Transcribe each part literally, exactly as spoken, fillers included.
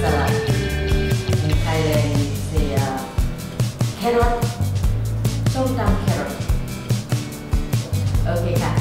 salad. In Thailand, it's the uh, carrot, chong tam carrot. Okay, ha.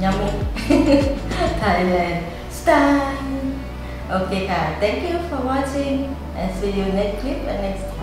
Yummy Thailand style. Okay, thank you for watching and see you next clip and next